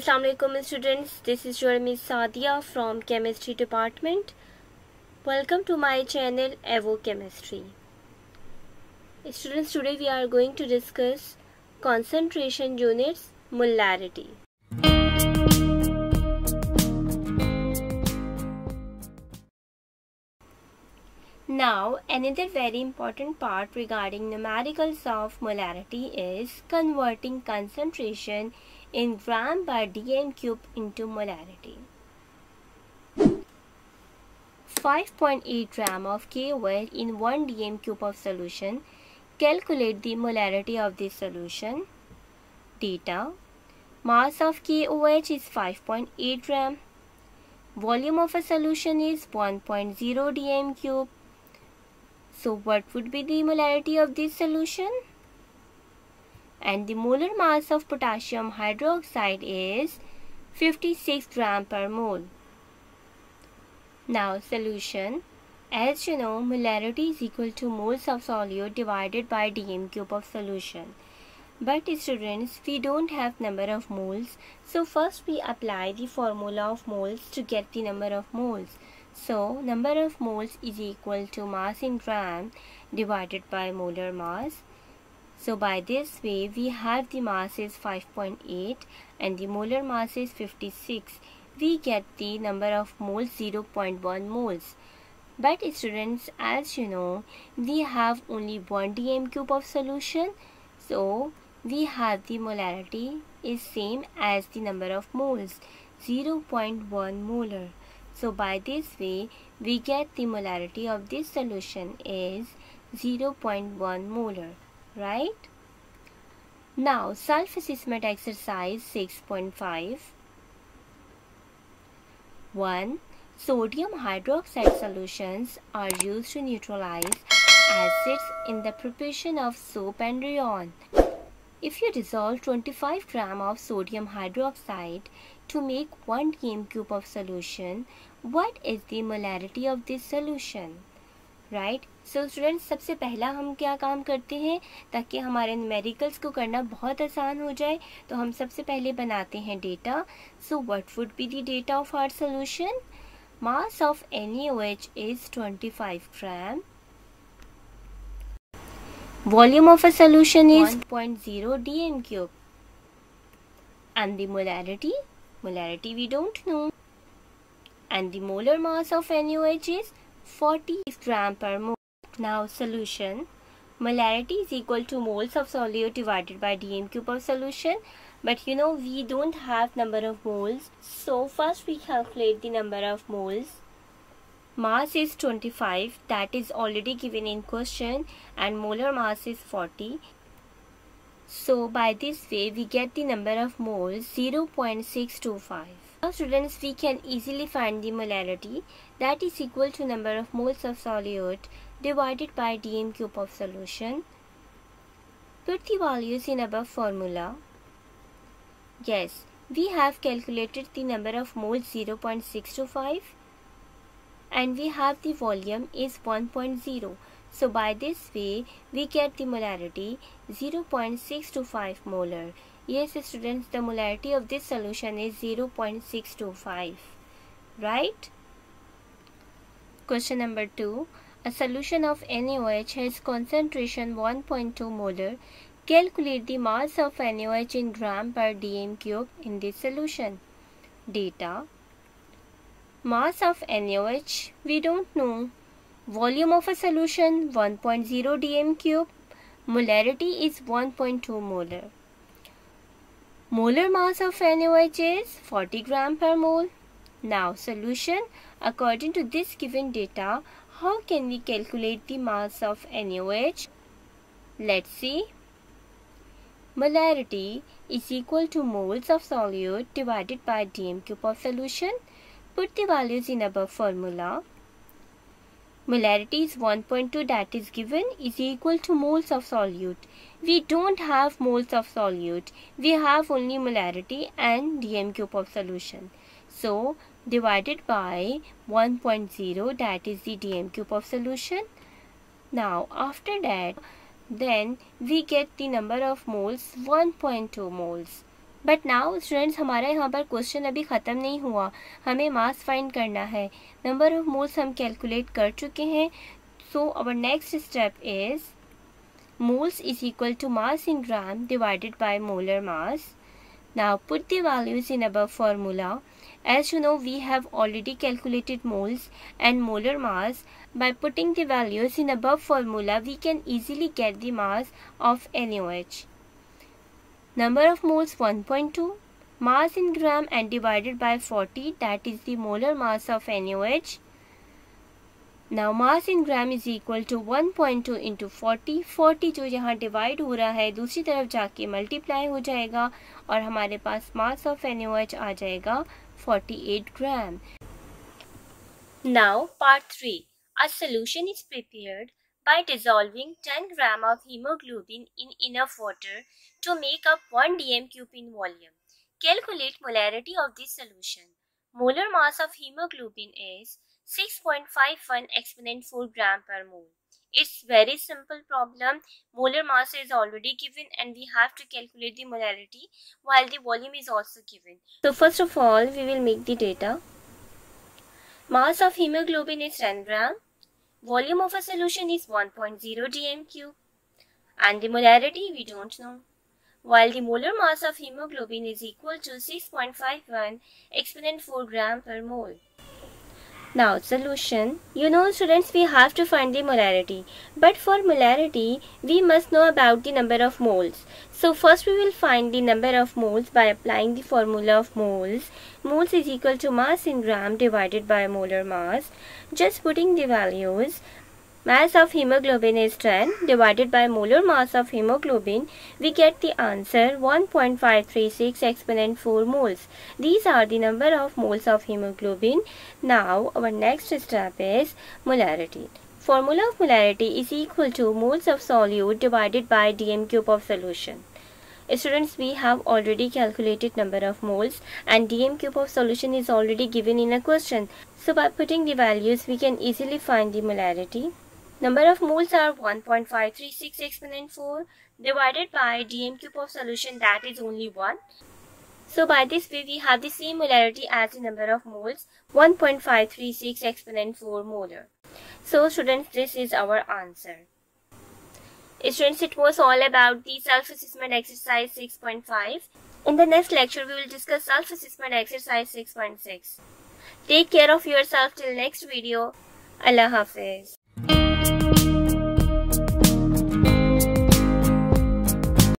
अस्सलाम वालेकुम students, this is your miss Sadia from chemistry department. Welcome to my channel एवो chemistry. Students, today we are going to discuss concentration units molarity. Now another very important part regarding numericals of molarity is converting concentration in gram per dm cube into molarity. 5.8 gram of KOH in 1 dm cube of solution. Calculate the molarity of this solution. Data: mass of KOH is 5.8 gram. Volume of a solution is 1.0 dm cube. So what would be the molarity of this solution? And the molar mass of potassium hydroxide is 56 gram per mole. Now solution. As you know, molarity is equal to moles of solute divided by dm cube of solution. But students, we don't have number of moles, so first we apply the formula of moles to get the number of moles. So number of moles is equal to mass in gram divided by molar mass. So by this way we have the mass is 5.8 and the molar mass is 56. We get the number of moles 0.1 moles. But students, as you know, we have only 1 dm cube of solution, so we have the molarity is same as the number of moles, 0.1 molar. So by this way we get the molarity of this solution is 0.1 molar, right? Now self-assessment exercise 6.5. 1. Sodium hydroxide solutions are used to neutralize acids in the preparation of soap and rayon. If you dissolve 25 gram of sodium hydroxide to make 1 dm cube of solution, what is the molarity of this solution? Right? So students, सबसे पहला हम क्या काम करते हैं ताकि हमारे numericals को करना बहुत आसान हो जाए, तो हम सबसे पहले बनाते हैं data. So what would be the data of our solution? Mass of NaOH is 25 gram. Volume of a solution is 1.0 dm cube. And the molarity? Molarity we don't know. And the molar mass of NaOH is 40 gram per mole. Now solution. Molarity is equal to moles of solute divided by dm cube of solution. But you know we don't have number of moles. So first we calculate the number of moles. Mass is 25, that is already given in question, and molar mass is 40. So by this way we get the number of moles 0.625. Now students, we can easily find the molarity, that is equal to number of moles of solute divided by dm cube of solution. Put the values in above formula. Yes, we have calculated the number of moles 0.625. And we have the volume is 1.0. So by this way we get the molarity 0.625 molar. Yes students, the molarity of this solution is 0.625. Right? Question number 2. A solution of NaOH has concentration 1.2 molar. Calculate the mass of NaOH in gram per dm cube in this solution. Data. Mass of NaOH we don't know. Volume of a solution 1.0 dm cube. Molarity is 1.2 molar. Molar mass of NaOH is 40 gram per mole. Now solution. According to this given data, how can we calculate the mass of NaOH? Let's see. Molarity is equal to moles of solute divided by dm cube of solution. Put the values in above formula. Molarity is 1.2, that is given, is equal to moles of solute. We don't have moles of solute. We have only molarity and dm cube of solution. So divided by 1.0, that is the dm cube of solution. Now after that, then we get the number of moles 1.2 moles. But now students हमारा यहाँ पर question अभी ख़त्म नहीं हुआ, हमें मास find करना है, नंबर ऑफ मोल्स हम कैलकुलेट कर चुके हैं। So our next step is moles is equal to mass in gram divided by molar mass. Now put the values in above formula. As you know, we have already calculated moles and molar mass. By putting the values in above formula, we can easily get the mass of NaOH. Number of moles 1.2, mass in gram and divided by 40, that is the molar mass of NaOH. Now mass in gram is equal to 1.2 into 40. 40 जो यहाँ divide हो रहा है दूसरी तरफ जाके multiply हो जाएगा और हमारे पास मास ऑफ NaOH आ जाएगा 48 gram. Now part 3. A solution is prepared by dissolving 10 gram of hemoglobin in enough water to make up 1 dm³ in volume. Calculate molarity of this solution. Molar mass of hemoglobin is 6.51 exponent 4 gram per mole. It's very simple problem. Molar mass is already given and we have to calculate the molarity while the volume is also given. So first of all, we will make the data. Mass of hemoglobin is 10 gram. Volume of a solution is 1.0 dm³ and the molarity we don't know. While the molar mass of hemoglobin is equal to 6.51 exponent 4 gram per mole. Now solution. You know students, we have to find the molarity, but for molarity we must know about the number of moles. So first we will find the number of moles by applying the formula of moles. Moles is equal to mass in gram divided by molar mass. Just putting the values. Mass of hemoglobin is 10 divided by molar mass of hemoglobin. We get the answer 1.536 exponent 4 moles. These are the number of moles of hemoglobin. Now our next step is molarity. Formula of molarity is equal to moles of solute divided by dm³ of solution. Students, we have already calculated number of moles and dm³ of solution is already given in a question. So by putting the values, we can easily find the molarity. Number of moles are 1.536 exponent 4 divided by dm³ of solution, that is only 1. So by this way we have the same molarity as the number of moles, 1.536 exponent 4 molar. So students, this is our answer. Students, it was all about the self-assessment exercise 6.5. In the next lecture we will discuss self-assessment exercise 6.6. Take care of yourself till next video. Allah Hafiz.